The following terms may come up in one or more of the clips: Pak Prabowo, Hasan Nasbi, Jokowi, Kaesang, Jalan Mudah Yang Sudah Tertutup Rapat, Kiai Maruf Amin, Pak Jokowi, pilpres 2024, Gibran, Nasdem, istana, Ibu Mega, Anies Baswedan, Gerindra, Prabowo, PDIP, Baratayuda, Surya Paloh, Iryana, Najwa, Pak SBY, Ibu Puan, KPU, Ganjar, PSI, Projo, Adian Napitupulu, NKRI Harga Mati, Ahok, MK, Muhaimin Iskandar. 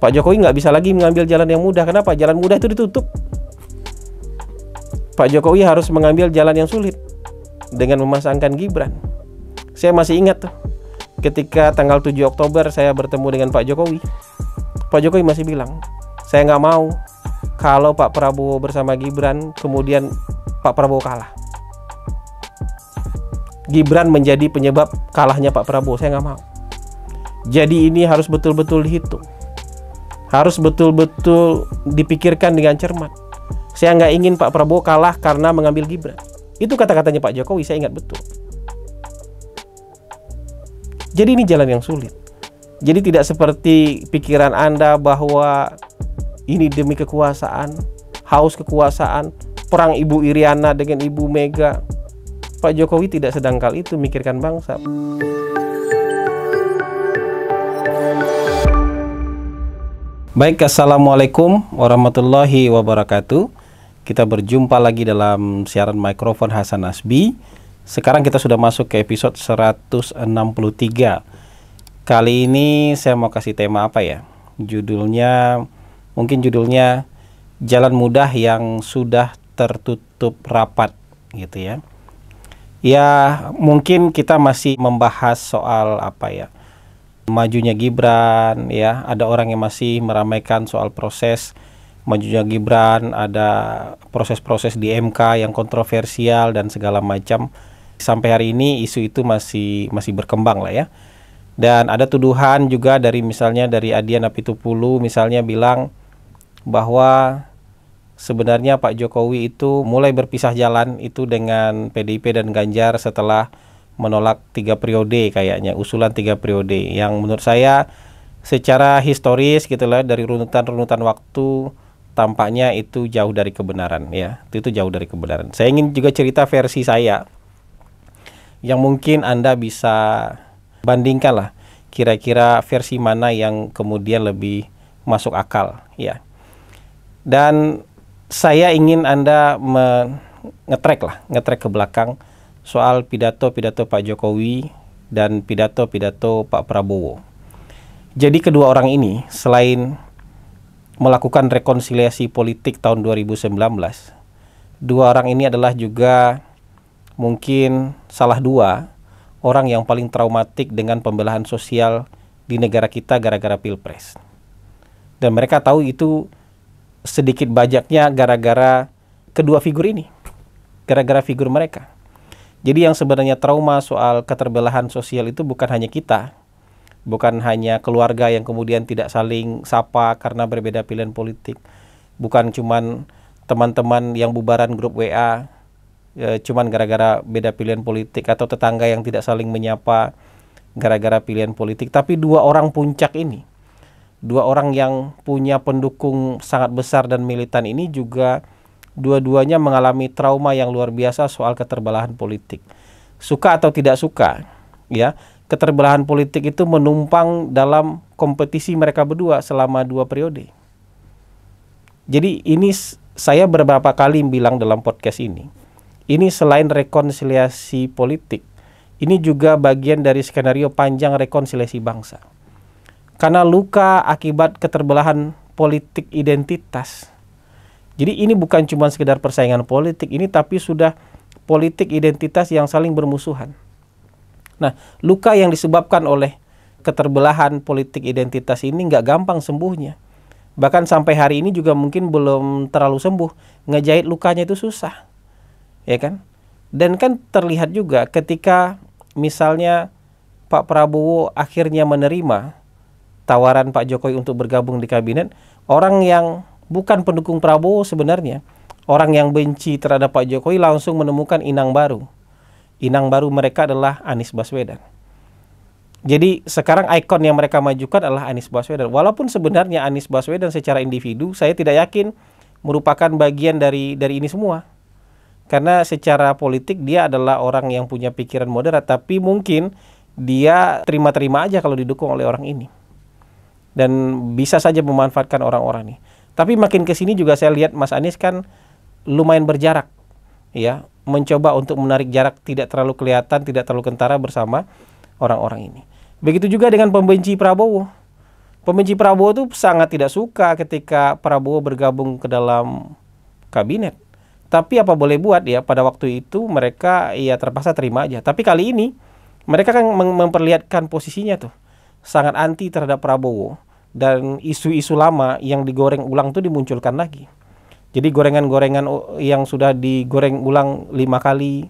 Pak Jokowi nggak bisa lagi mengambil jalan yang mudah. Kenapa? Jalan mudah itu ditutup. Pak Jokowi harus mengambil jalan yang sulit dengan memasangkan Gibran. Saya masih ingat tuh ketika tanggal 7 Oktober saya bertemu dengan Pak Jokowi. Pak Jokowi masih bilang, saya nggak mau kalau Pak Prabowo bersama Gibran kemudian Pak Prabowo kalah. Gibran menjadi penyebab kalahnya Pak Prabowo, saya nggak mau. Jadi ini harus betul-betul dihitung, harus betul-betul dipikirkan dengan cermat. Saya nggak ingin Pak Prabowo kalah karena mengambil Gibran. Itu kata-katanya Pak Jokowi, saya ingat betul. Jadi ini jalan yang sulit. Jadi tidak seperti pikiran Anda bahwa ini demi kekuasaan, haus kekuasaan, perang Ibu Iryana dengan Ibu Mega. Pak Jokowi tidak sedangkal itu mikirkan bangsa. Baik, assalamualaikum warahmatullahi wabarakatuh. Kita berjumpa lagi dalam siaran mikrofon Hasan Nasbi. Sekarang kita sudah masuk ke episode 163. Kali ini saya mau kasih tema apa ya? Judulnya, mungkin judulnya Jalan Mudah yang Sudah Tertutup Rapat, gitu ya. Ya, mungkin kita masih membahas soal apa ya? Majunya Gibran, ya, ada orang yang masih meramaikan soal proses majunya Gibran, ada proses-proses di MK yang kontroversial dan segala macam. Sampai hari ini isu itu masih berkembang lah ya. Dan ada tuduhan juga dari misalnya dari Adian Napitupulu misalnya bilang bahwa sebenarnya Pak Jokowi itu mulai berpisah jalan itu dengan PDIP dan Ganjar setelah menolak 3 periode, kayaknya usulan 3 periode yang menurut saya secara historis gitu lah, dari runutan-runutan waktu tampaknya itu jauh dari kebenaran ya. Itu jauh dari kebenaran. Saya ingin juga cerita versi saya yang mungkin Anda bisa bandingkan lah, kira-kira versi mana yang kemudian lebih masuk akal ya. Dan saya ingin Anda ngetrek ke belakang soal pidato-pidato Pak Jokowi dan pidato-pidato Pak Prabowo. Jadi kedua orang ini selain melakukan rekonsiliasi politik tahun 2019, dua orang ini adalah juga mungkin salah dua orang yang paling traumatik dengan pembelahan sosial di negara kita gara-gara Pilpres. Dan mereka tahu itu sedikit bajaknya gara-gara kedua figur ini, gara-gara figur mereka. Jadi yang sebenarnya trauma soal keterbelahan sosial itu bukan hanya kita, bukan hanya keluarga yang kemudian tidak saling sapa karena berbeda pilihan politik, bukan cuman teman-teman yang bubaran grup WA cuman gara-gara beda pilihan politik, atau tetangga yang tidak saling menyapa gara-gara pilihan politik. Tapi dua orang puncak ini, dua orang yang punya pendukung sangat besar dan militan ini juga dua-duanya mengalami trauma yang luar biasa soal keterbelahan politik. Suka atau tidak suka, ya, keterbelahan politik itu menumpang dalam kompetisi mereka berdua selama 2 periode. Jadi ini saya beberapa kali bilang dalam podcast ini selain rekonsiliasi politik, ini juga bagian dari skenario panjang rekonsiliasi bangsa. Karena luka akibat keterbelahan politik identitas. Jadi ini bukan cuma sekedar persaingan politik ini, tapi sudah politik identitas yang saling bermusuhan. Nah, luka yang disebabkan oleh keterbelahan politik identitas ini nggak gampang sembuhnya. Bahkan sampai hari ini juga mungkin belum terlalu sembuh. Ngejahit lukanya itu susah, ya kan? Dan kan terlihat juga ketika misalnya Pak Prabowo akhirnya menerima tawaran Pak Jokowi untuk bergabung di kabinet, orang yang bukan pendukung Prabowo sebenarnya, orang yang benci terhadap Pak Jokowi langsung menemukan inang baru. Inang baru mereka adalah Anies Baswedan. Jadi sekarang ikon yang mereka majukan adalah Anies Baswedan. Walaupun sebenarnya Anies Baswedan secara individu saya tidak yakin merupakan bagian dari ini semua. Karena secara politik dia adalah orang yang punya pikiran moderat, tapi mungkin dia terima-terima aja kalau didukung oleh orang ini. Dan bisa saja memanfaatkan orang-orang ini. Tapi makin kesini juga saya lihat Mas Anies kan lumayan berjarak, ya, mencoba untuk menarik jarak tidak terlalu kelihatan, tidak terlalu kentara bersama orang-orang ini. Begitu juga dengan pembenci Prabowo. Pembenci Prabowo itu sangat tidak suka ketika Prabowo bergabung ke dalam kabinet. Tapi apa boleh buat ya, pada waktu itu mereka ya terpaksa terima aja. Tapi kali ini mereka kan memperlihatkan posisinya tuh sangat anti terhadap Prabowo. Dan isu-isu lama yang digoreng ulang tuh dimunculkan lagi. Jadi gorengan-gorengan yang sudah digoreng ulang 5 kali,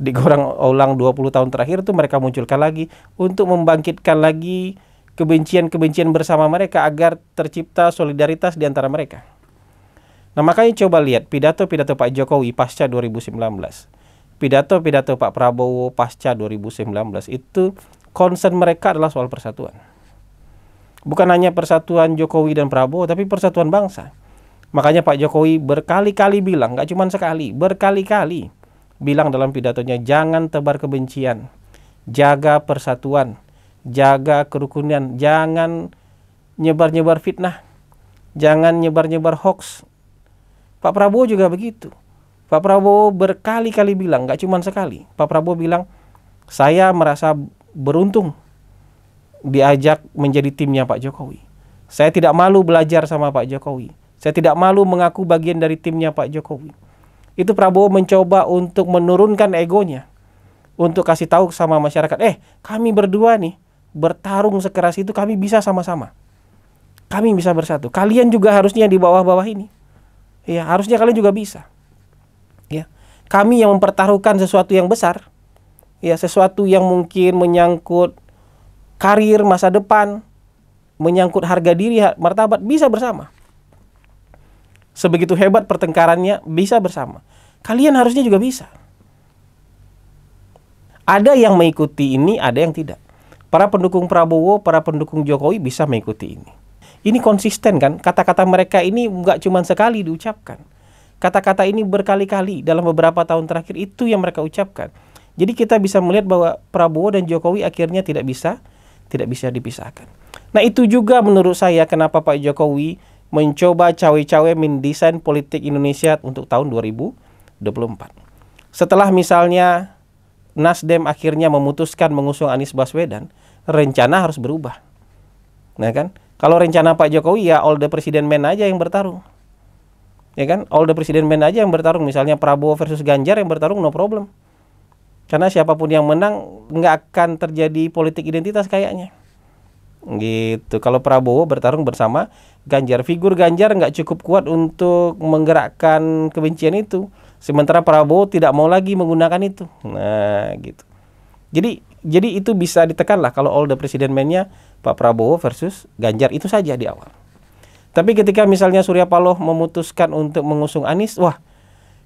digoreng ulang 20 tahun terakhir tuh mereka munculkan lagi untuk membangkitkan lagi kebencian-kebencian bersama mereka agar tercipta solidaritas di antara mereka. Nah, makanya coba lihat pidato-pidato Pak Jokowi pasca 2019. Pidato-pidato Pak Prabowo pasca 2019 itu concern mereka adalah soal persatuan. Bukan hanya persatuan Jokowi dan Prabowo, tapi persatuan bangsa. Makanya Pak Jokowi berkali-kali bilang, gak cuma sekali, berkali-kali bilang dalam pidatonya, jangan tebar kebencian, jaga persatuan, jaga kerukunan, jangan nyebar-nyebar fitnah, jangan nyebar-nyebar hoax. Pak Prabowo juga begitu. Pak Prabowo berkali-kali bilang, gak cuma sekali. Pak Prabowo bilang, saya merasa beruntung diajak menjadi timnya Pak Jokowi. Saya tidak malu belajar sama Pak Jokowi. Saya tidak malu mengaku bagian dari timnya Pak Jokowi. Itu Prabowo mencoba untuk menurunkan egonya, untuk kasih tahu sama masyarakat, kami berdua nih bertarung sekeras itu, kami bisa sama-sama. Kami bisa bersatu. Kalian juga harusnya di bawah-bawah ini. Ya, harusnya kalian juga bisa. Ya, kami yang mempertaruhkan sesuatu yang besar, ya, sesuatu yang mungkin menyangkut karir masa depan, menyangkut harga diri, martabat, bisa bersama. Sebegitu hebat pertengkarannya, bisa bersama. Kalian harusnya juga bisa. Ada yang mengikuti ini, ada yang tidak. Para pendukung Prabowo, para pendukung Jokowi bisa mengikuti ini. Ini konsisten kan, kata-kata mereka ini nggak cuma sekali diucapkan. Kata-kata ini berkali-kali dalam beberapa tahun terakhir itu yang mereka ucapkan. Jadi kita bisa melihat bahwa Prabowo dan Jokowi akhirnya tidak bisa dipisahkan. Nah, itu juga menurut saya kenapa Pak Jokowi mencoba cawe-cawe mendesain politik Indonesia untuk tahun 2024. Setelah misalnya Nasdem akhirnya memutuskan mengusung Anies Baswedan, rencana harus berubah. Nah kan? Kalau rencana Pak Jokowi ya all the president men aja yang bertarung. Ya kan? All the president men aja yang bertarung. Misalnya Prabowo versus Ganjar yang bertarung, no problem. Karena siapapun yang menang nggak akan terjadi politik identitas kayaknya. Gitu. Kalau Prabowo bertarung bersama Ganjar, figur Ganjar nggak cukup kuat untuk menggerakkan kebencian itu. Sementara Prabowo tidak mau lagi menggunakan itu. Nah, gitu. Jadi itu bisa ditekan lah kalau all the president men-nya Pak Prabowo versus Ganjar itu saja di awal. Tapi ketika misalnya Surya Paloh memutuskan untuk mengusung Anies, wah,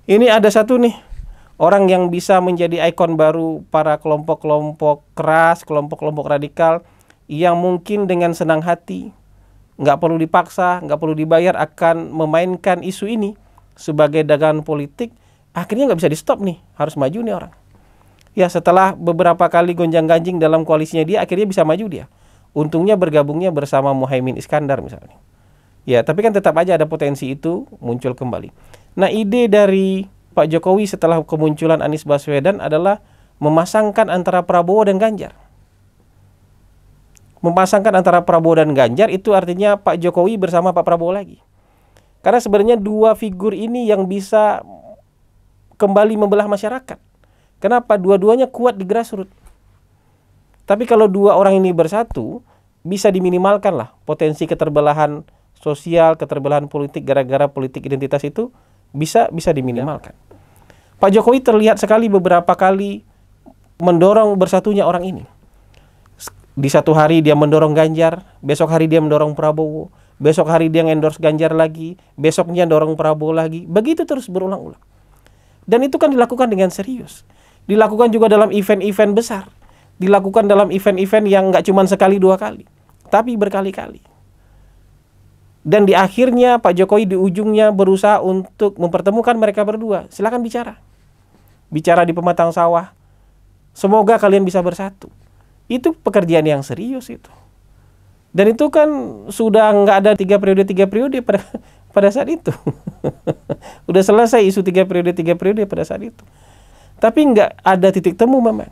ini ada satu nih orang yang bisa menjadi ikon baru para kelompok-kelompok keras, kelompok-kelompok radikal yang mungkin dengan senang hati, nggak perlu dipaksa, nggak perlu dibayar, akan memainkan isu ini sebagai dagangan politik. Akhirnya nggak bisa di stop nih, harus maju nih orang. Ya, setelah beberapa kali gonjang-ganjing dalam koalisinya dia, akhirnya bisa maju dia. Untungnya bergabungnya bersama Muhaimin Iskandar misalnya. Ya, tapi kan tetap aja ada potensi itu muncul kembali. Nah, ide dari Pak Jokowi setelah kemunculan Anies Baswedan adalah memasangkan antara Prabowo dan Ganjar. Memasangkan antara Prabowo dan Ganjar itu artinya Pak Jokowi bersama Pak Prabowo lagi. Karena sebenarnya dua figur ini yang bisa kembali membelah masyarakat. Kenapa? Dua-duanya kuat di grassroots. Tapi kalau dua orang ini bersatu, bisa diminimalkan lah potensi keterbelahan sosial, keterbelahan politik gara-gara politik identitas itu bisa diminimalkan. Pak Jokowi terlihat sekali beberapa kali mendorong bersatunya orang ini. Di satu hari dia mendorong Ganjar, besok hari dia mendorong Prabowo, besok hari dia endorse Ganjar lagi, besoknya dorong Prabowo lagi. Begitu terus berulang-ulang. Dan itu kan dilakukan dengan serius. Dilakukan juga dalam event-event besar, dilakukan dalam event-event yang nggak cuma sekali dua kali, tapi berkali-kali. Dan di akhirnya Pak Jokowi di ujungnya berusaha untuk mempertemukan mereka berdua. Silahkan bicara, bicara di pematang sawah. Semoga kalian bisa bersatu. Itu pekerjaan yang serius itu. Dan itu kan sudah nggak ada 3 periode pada saat itu. Udah selesai isu 3 periode pada saat itu. Tapi nggak ada titik temu memang.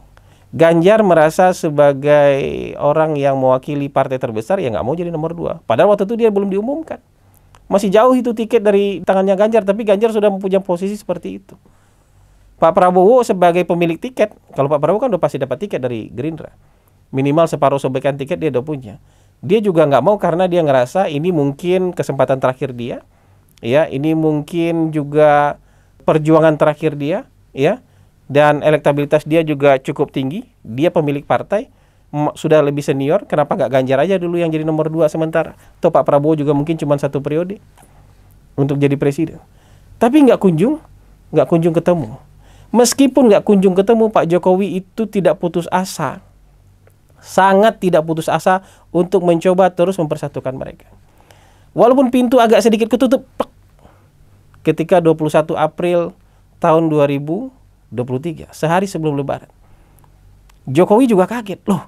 Ganjar merasa sebagai orang yang mewakili partai terbesar, ya nggak mau jadi nomor dua. Padahal waktu itu dia belum diumumkan. Masih jauh itu tiket dari tangannya Ganjar, tapi Ganjar sudah mempunyai posisi seperti itu. Pak Prabowo sebagai pemilik tiket, kalau Pak Prabowo kan udah pasti dapat tiket dari Gerindra. Minimal separuh sobekan tiket dia udah punya. Dia juga nggak mau karena dia ngerasa ini mungkin kesempatan terakhir dia. Ya, ini mungkin juga perjuangan terakhir dia, ya. Dan elektabilitas dia juga cukup tinggi. Dia pemilik partai, sudah lebih senior. Kenapa nggak Ganjar aja dulu yang jadi nomor dua sementara? Atau Pak Prabowo juga mungkin cuma satu periode untuk jadi presiden. Tapi nggak kunjung ketemu. Meskipun nggak kunjung ketemu, Pak Jokowi itu tidak putus asa. Sangat tidak putus asa untuk mencoba terus mempersatukan mereka. Walaupun pintu agak sedikit ketutup ketika 21 April tahun 2023, sehari sebelum Lebaran. Jokowi juga kaget, loh,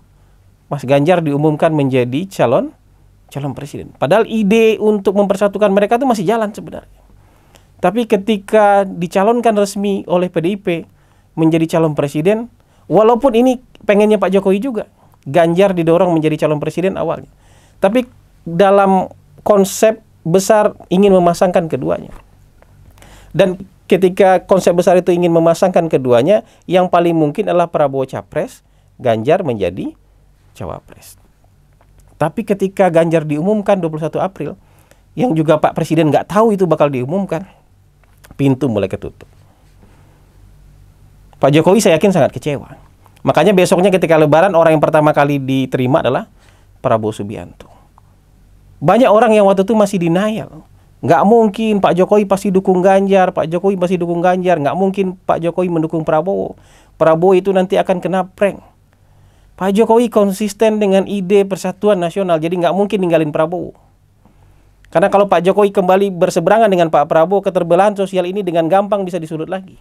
Mas Ganjar diumumkan menjadi calon presiden. Padahal ide untuk mempersatukan mereka itu masih jalan sebenarnya. Tapi ketika dicalonkan resmi oleh PDIP menjadi calon presiden, walaupun ini pengennya Pak Jokowi juga, Ganjar didorong menjadi calon presiden awalnya. Tapi dalam konsep besar ingin memasangkan keduanya. Dan ketika konsep besar itu ingin memasangkan keduanya, yang paling mungkin adalah Prabowo capres, Ganjar menjadi cawapres. Tapi ketika Ganjar diumumkan 21 April, yang juga Pak Presiden nggak tahu itu bakal diumumkan, pintu mulai ketutup. Pak Jokowi saya yakin sangat kecewa. Makanya besoknya ketika Lebaran, orang yang pertama kali diterima adalah Prabowo Subianto. Banyak orang yang waktu itu masih denial. Nggak mungkin Pak Jokowi pasti dukung Ganjar, Pak Jokowi pasti dukung Ganjar, nggak mungkin Pak Jokowi mendukung Prabowo. Prabowo itu nanti akan kena prank. Pak Jokowi konsisten dengan ide persatuan nasional, jadi nggak mungkin ninggalin Prabowo. Karena kalau Pak Jokowi kembali berseberangan dengan Pak Prabowo, keterbelahan sosial ini dengan gampang bisa disulut lagi.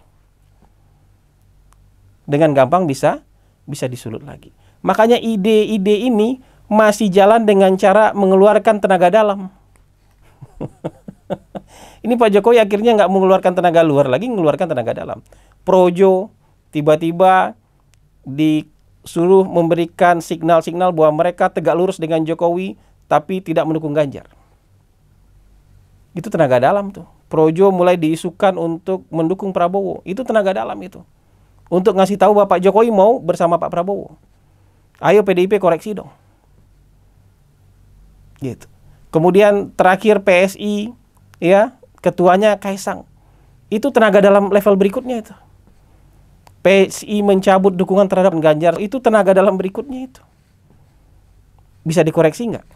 Dengan gampang bisa disulut lagi. Makanya ide-ide ini masih jalan dengan cara mengeluarkan tenaga dalam. Ini Pak Jokowi akhirnya nggak mengeluarkan tenaga luar lagi, mengeluarkan tenaga dalam. Projo tiba-tiba disuruh memberikan signal-signal bahwa mereka tegak lurus dengan Jokowi, tapi tidak mendukung Ganjar. Itu tenaga dalam tuh. Projo mulai diisukan untuk mendukung Prabowo. Itu tenaga dalam itu. Untuk ngasih tahu bahwa Pak Jokowi mau bersama Pak Prabowo. Ayo PDIP koreksi dong. Gitu. Kemudian terakhir PSI, ya, ketuanya Kaesang. Itu tenaga dalam level berikutnya itu. PSI mencabut dukungan terhadap Ganjar, itu tenaga dalam berikutnya itu. Bisa dikoreksi nggak?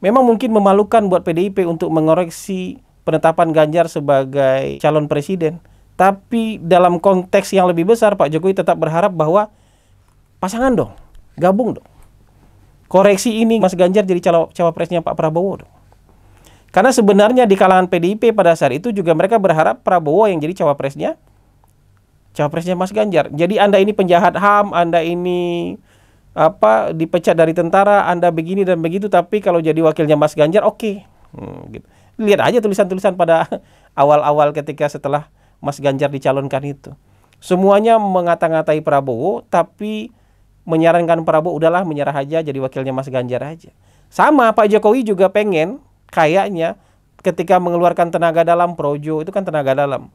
Memang mungkin memalukan buat PDIP untuk mengoreksi penetapan Ganjar sebagai calon presiden. Tapi dalam konteks yang lebih besar, Pak Jokowi tetap berharap bahwa pasangan dong, gabung dong. Koreksi ini Mas Ganjar jadi cawapresnya Pak Prabowo dong. Karena sebenarnya di kalangan PDIP pada saat itu juga mereka berharap Prabowo yang jadi cawapresnya Mas Ganjar. Jadi Anda ini penjahat HAM, Anda ini apa dipecat dari tentara, Anda begini dan begitu, tapi kalau jadi wakilnya Mas Ganjar oke. Okay. Gitu. Lihat aja tulisan-tulisan pada awal-awal ketika setelah Mas Ganjar dicalonkan itu. Semuanya mengata-ngatai Prabowo, tapi menyarankan Prabowo udahlah menyerah aja jadi wakilnya Mas Ganjar aja. Sama Pak Jokowi juga pengen, kayaknya ketika mengeluarkan tenaga dalam, Projo itu kan tenaga dalam,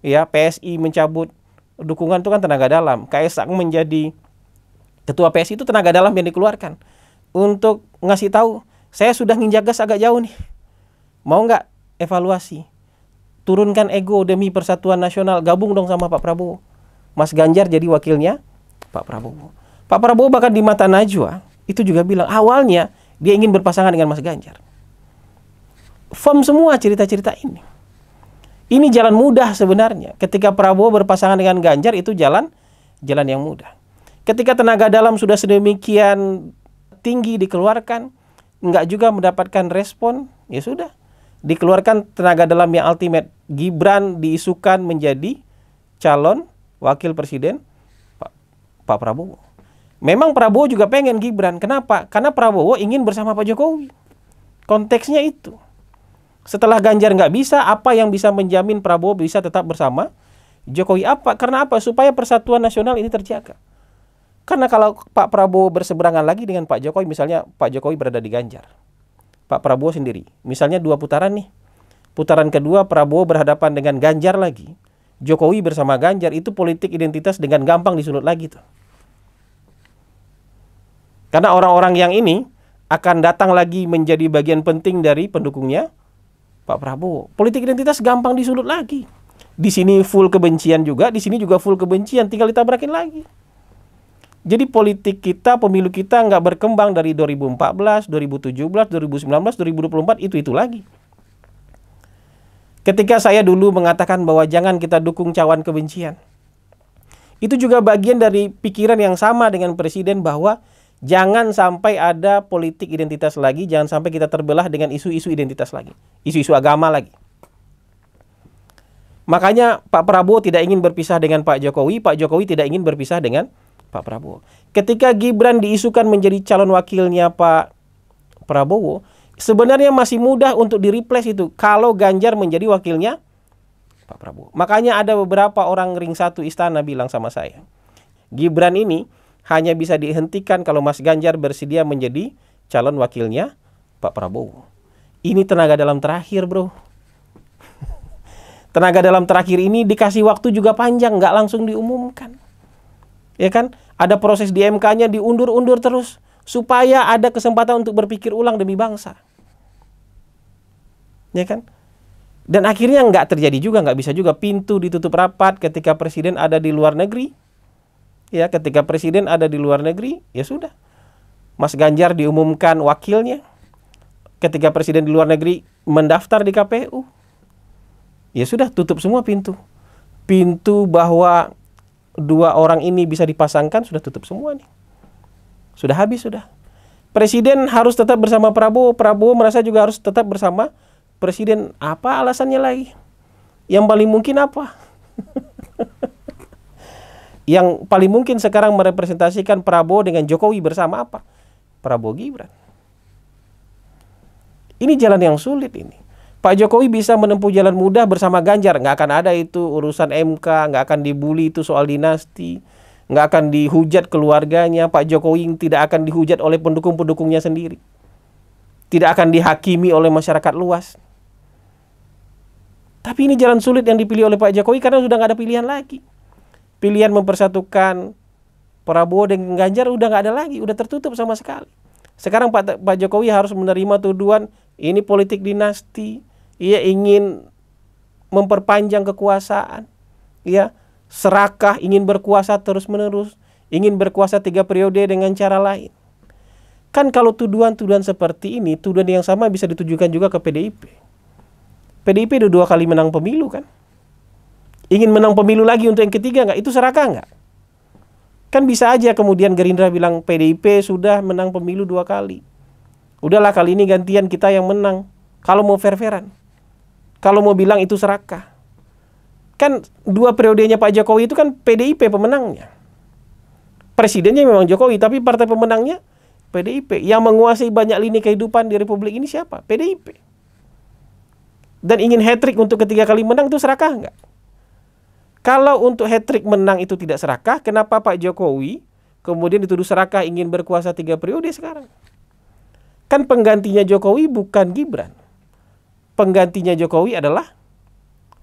ya, PSI mencabut dukungan itu kan tenaga dalam, Kaesang menjadi ketua PSI itu tenaga dalam yang dikeluarkan untuk ngasih tahu saya sudah nginjak gas agak jauh nih, mau nggak evaluasi, turunkan ego demi persatuan nasional, gabung dong sama Pak Prabowo. Mas Ganjar jadi wakilnya Pak Prabowo. Pak Prabowo bahkan di mata Najwa itu juga bilang awalnya dia ingin berpasangan dengan Mas Ganjar. Firm semua cerita-cerita ini. Ini jalan mudah sebenarnya. Ketika Prabowo berpasangan dengan Ganjar itu jalan yang mudah. Ketika tenaga dalam sudah sedemikian tinggi dikeluarkan, nggak juga mendapatkan respon, ya sudah. Dikeluarkan tenaga dalam yang ultimate. Gibran diisukan menjadi calon wakil presiden Pak Prabowo. Memang Prabowo juga pengen Gibran. Kenapa? Karena Prabowo ingin bersama Pak Jokowi. Konteksnya itu. Setelah Ganjar nggak bisa, apa yang bisa menjamin Prabowo bisa tetap bersama Jokowi? Apa? Karena apa? Supaya persatuan nasional ini terjaga. Karena kalau Pak Prabowo berseberangan lagi dengan Pak Jokowi, misalnya Pak Jokowi berada di Ganjar, Pak Prabowo sendiri, misalnya dua putaran nih, putaran kedua Prabowo berhadapan dengan Ganjar lagi, Jokowi bersama Ganjar, itu politik identitas dengan gampang disulut lagi tuh. Karena orang-orang yang ini akan datang lagi menjadi bagian penting dari pendukungnya Pak Prabowo. Politik identitas gampang disulut lagi. Di sini full kebencian juga, di sini juga full kebencian, tinggal ditabrakin lagi. Jadi politik kita, pemilu kita nggak berkembang dari 2014, 2017, 2019, 2024, itu lagi. Ketika saya dulu mengatakan bahwa jangan kita dukung cawan kebencian, itu juga bagian dari pikiran yang sama dengan Presiden bahwa jangan sampai ada politik identitas lagi, jangan sampai kita terbelah dengan isu-isu identitas lagi, isu-isu agama lagi. Makanya Pak Prabowo tidak ingin berpisah dengan Pak Jokowi tidak ingin berpisah dengan Pak Prabowo. Ketika Gibran diisukan menjadi calon wakilnya Pak Prabowo, sebenarnya masih mudah untuk di-replace itu kalau Ganjar menjadi wakilnya Pak Prabowo. Makanya ada beberapa orang ring satu istana bilang sama saya, Gibran ini hanya bisa dihentikan kalau Mas Ganjar bersedia menjadi calon wakilnya Pak Prabowo. Ini tenaga dalam terakhir, bro. Tenaga dalam terakhir ini dikasih waktu juga panjang, nggak langsung diumumkan. Ya kan, ada proses di MK-nya diundur-undur terus supaya ada kesempatan untuk berpikir ulang demi bangsa, ya kan? Dan akhirnya nggak terjadi juga, nggak bisa juga. Pintu ditutup rapat ketika presiden ada di luar negeri, ya. Ketika presiden ada di luar negeri, ya sudah. Mas Ganjar diumumkan wakilnya. Ketika presiden di luar negeri mendaftar di KPU, ya sudah, tutup semua pintu. Pintu bahwa dua orang ini bisa dipasangkan sudah tutup semua nih. Sudah habis sudah. Presiden harus tetap bersama Prabowo. Prabowo merasa juga harus tetap bersama Presiden. Apa alasannya lagi? Yang paling mungkin apa? Yang paling mungkin sekarang merepresentasikan Prabowo dengan Jokowi bersama apa? Prabowo Gibran. Ini jalan yang sulit ini. Pak Jokowi bisa menempuh jalan mudah bersama Ganjar. Nggak akan ada itu urusan MK, nggak akan dibully itu soal dinasti, nggak akan dihujat keluarganya. Pak Jokowi tidak akan dihujat oleh pendukung-pendukungnya sendiri. Tidak akan dihakimi oleh masyarakat luas. Tapi ini jalan sulit yang dipilih oleh Pak Jokowi karena sudah nggak ada pilihan lagi. Pilihan mempersatukan Prabowo dengan Ganjar udah nggak ada lagi, udah tertutup sama sekali. Sekarang Pak Jokowi harus menerima tuduhan ini politik dinasti. Ia ingin memperpanjang kekuasaan, ya, serakah, ingin berkuasa terus-menerus, ingin berkuasa 3 periode dengan cara lain. Kan kalau tuduhan-tuduhan seperti ini, tuduhan yang sama bisa ditujukan juga ke PDIP. PDIP udah 2 kali menang pemilu kan? Ingin menang pemilu lagi untuk yang ketiga nggak? Itu serakah nggak? Kan bisa aja kemudian Gerindra bilang PDIP sudah menang pemilu 2 kali. Udahlah kali ini gantian kita yang menang. Kalau mau fair-fairan, kalau mau bilang itu serakah. Kan 2 periodenya Pak Jokowi itu kan PDIP pemenangnya. Presidennya memang Jokowi, tapi partai pemenangnya PDIP. Yang menguasai banyak lini kehidupan di Republik ini siapa? PDIP. Dan ingin hat-trick untuk ketiga kali menang itu serakah enggak? Kalau untuk hat-trick menang itu tidak serakah, kenapa Pak Jokowi kemudian dituduh serakah ingin berkuasa 3 periode sekarang? Kan penggantinya Jokowi bukan Gibran. Penggantinya Jokowi adalah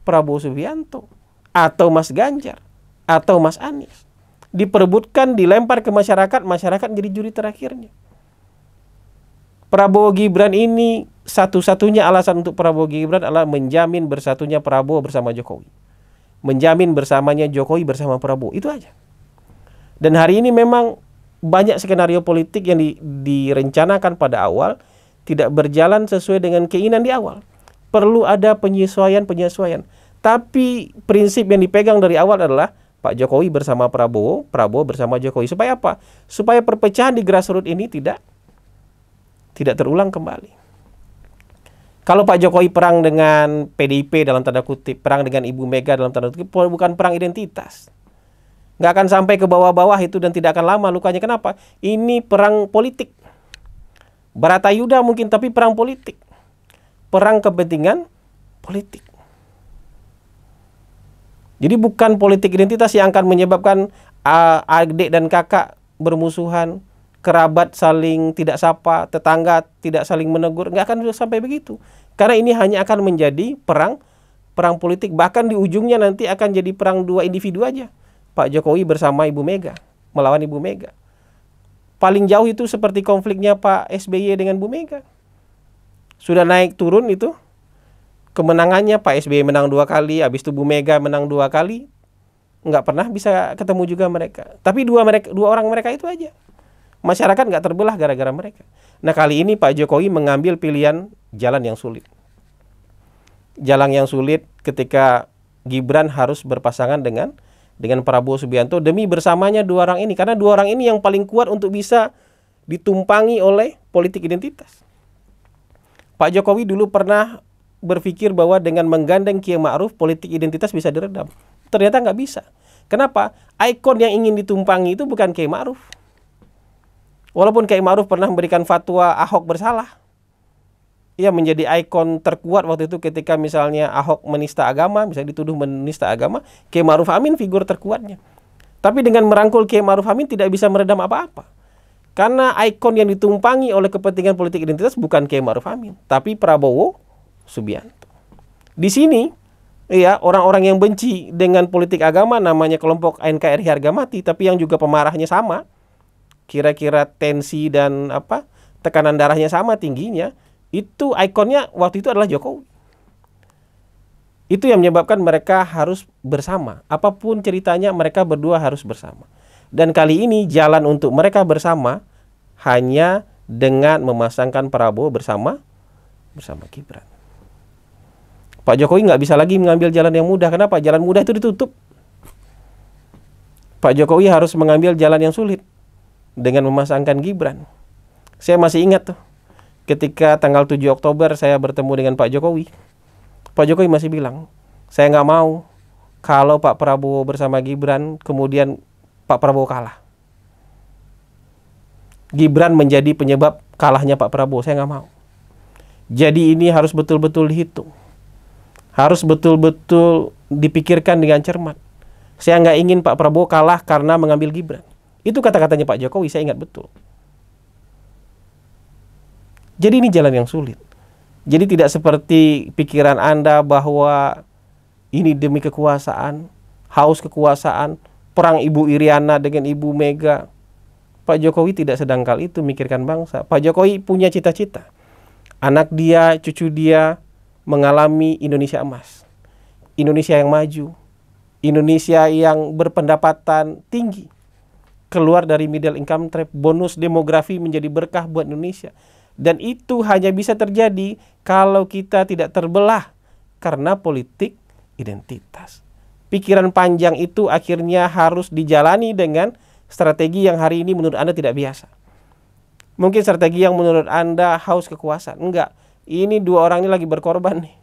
Prabowo Subianto atau Mas Ganjar atau Mas Anies. Diperebutkan, dilempar ke masyarakat, masyarakat jadi juri terakhirnya. Prabowo Gibran ini satu-satunya alasan untuk Prabowo Gibran adalah menjamin bersatunya Prabowo bersama Jokowi. Menjamin bersamanya Jokowi bersama Prabowo, itu aja. Dan hari ini memang banyak skenario politik yang direncanakan pada awal tidak berjalan sesuai dengan keinginan di awal. Perlu ada penyesuaian-penyesuaian. Tapi prinsip yang dipegang dari awal adalah Pak Jokowi bersama Prabowo, Prabowo bersama Jokowi. Supaya apa? Supaya perpecahan di grassroots ini tidak terulang kembali. Kalau Pak Jokowi perang dengan PDIP dalam tanda kutip, perang dengan Ibu Mega dalam tanda kutip, bukan perang identitas. Nggak akan sampai ke bawah-bawah itu dan tidak akan lama lukanya. Kenapa? Ini perang politik. Baratayuda mungkin, tapi perang politik. Perang kepentingan politik. Jadi bukan politik identitas yang akan menyebabkan adik dan kakak bermusuhan, kerabat saling tidak sapa, tetangga tidak saling menegur, nggak akan sampai begitu. Karena ini hanya akan menjadi perang politik, bahkan di ujungnya nanti akan jadi perang dua individu aja. Pak Jokowi bersama Ibu Mega, melawan Ibu Mega. Paling jauh itu seperti konfliknya Pak SBY dengan Bu Mega. Sudah naik turun itu, kemenangannya Pak SBY menang 2 kali, habis itu Bu Mega menang 2 kali, nggak pernah bisa ketemu juga mereka. Tapi dua orang mereka itu aja. Masyarakat nggak terbelah gara-gara mereka. Nah, kali ini Pak Jokowi mengambil pilihan jalan yang sulit. Jalan yang sulit ketika Gibran harus berpasangan dengan Prabowo Subianto demi bersamanya dua orang ini. Karena dua orang ini yang paling kuat untuk bisa ditumpangi oleh politik identitas. Pak Jokowi dulu pernah berpikir bahwa dengan menggandeng Kiai Maruf politik identitas bisa diredam. Ternyata nggak bisa. Kenapa? Ikon yang ingin ditumpangi itu bukan Kiai Maruf. Walaupun Kiai Maruf pernah memberikan fatwa Ahok bersalah, ia menjadi ikon terkuat waktu itu ketika misalnya Ahok menista agama, misalnya dituduh menista agama, Kiai Maruf Amin figur terkuatnya. Tapi dengan merangkul Kiai Maruf Amin tidak bisa meredam apa-apa. Karena ikon yang ditumpangi oleh kepentingan politik identitas bukan Kiai Maruf Amin, tapi Prabowo Subianto. Di sini, ya, orang-orang yang benci dengan politik agama namanya kelompok NKRI Harga Mati, tapi yang juga pemarahnya sama, kira-kira tensi dan tekanan darahnya sama tingginya, itu ikonnya waktu itu adalah Jokowi. Itu yang menyebabkan mereka harus bersama. Apapun ceritanya mereka berdua harus bersama. Dan kali ini jalan untuk mereka bersama hanya dengan memasangkan Prabowo bersama Gibran. Pak Jokowi nggak bisa lagi mengambil jalan yang mudah. Kenapa? Jalan mudah itu ditutup. Pak Jokowi harus mengambil jalan yang sulit dengan memasangkan Gibran. Saya masih ingat tuh ketika tanggal 7 Oktober saya bertemu dengan Pak Jokowi. Pak Jokowi masih bilang, saya nggak mau kalau Pak Prabowo bersama Gibran kemudian Pak Prabowo kalah. Gibran menjadi penyebab kalahnya Pak Prabowo. Saya nggak mau. Jadi ini harus betul-betul dihitung. Harus betul-betul dipikirkan dengan cermat. Saya nggak ingin Pak Prabowo kalah karena mengambil Gibran. Itu kata-katanya Pak Jokowi, saya ingat betul. Jadi ini jalan yang sulit. Jadi tidak seperti pikiran Anda bahwa ini demi kekuasaan, haus kekuasaan, perang Ibu Iryana dengan Ibu Mega. Pak Jokowi tidak sedangkal itu mikirkan bangsa. Pak Jokowi punya cita-cita. Anak dia, cucu dia mengalami Indonesia emas. Indonesia yang maju. Indonesia yang berpendapatan tinggi. Keluar dari middle income trap, bonus demografi menjadi berkah buat Indonesia. Dan itu hanya bisa terjadi kalau kita tidak terbelah karena politik identitas. Pikiran panjang itu akhirnya harus dijalani dengan strategi yang hari ini menurut Anda tidak biasa. Mungkin strategi yang menurut Anda haus kekuasaan. Enggak, ini dua orang ini lagi berkorban nih.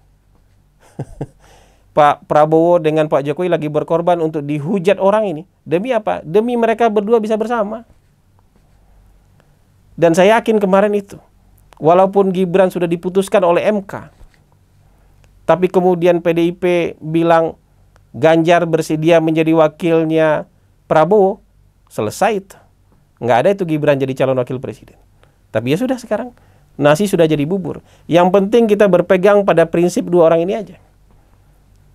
Pak Prabowo dengan Pak Jokowi lagi berkorban untuk dihujat orang ini. Demi apa? Demi mereka berdua bisa bersama. Dan saya yakin kemarin itu, walaupun Gibran sudah diputuskan oleh MK, tapi kemudian PDIP bilang Ganjar bersedia menjadi wakilnya Prabowo, selesai itu. Nggak ada itu Gibran jadi calon wakil presiden. Tapi ya sudah sekarang, nasi sudah jadi bubur. Yang penting kita berpegang pada prinsip dua orang ini aja.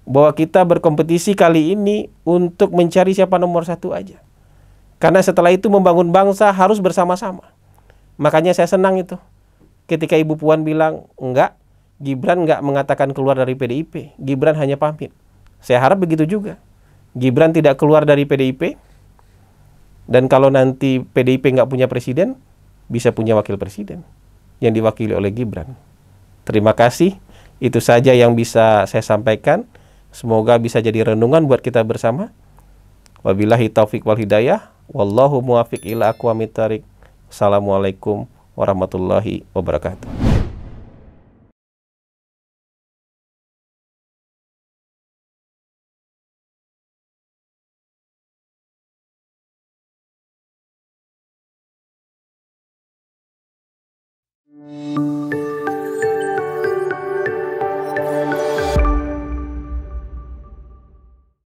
Bahwa kita berkompetisi kali ini untuk mencari siapa nomor 1 aja. Karena setelah itu membangun bangsa harus bersama-sama. Makanya saya senang itu ketika Ibu Puan bilang, enggak, Gibran enggak mengatakan keluar dari PDIP. Gibran hanya pamit. Saya harap begitu juga. Gibran tidak keluar dari PDIP. Dan kalau nanti PDIP enggak punya presiden, bisa punya wakil presiden yang diwakili oleh Gibran. Terima kasih. Itu saja yang bisa saya sampaikan. Semoga bisa jadi renungan buat kita bersama. Wabillahi taufik wal hidayah. Wallahu muwafiq ila aqwamit thariq. Assalamualaikum warahmatullahi wabarakatuh.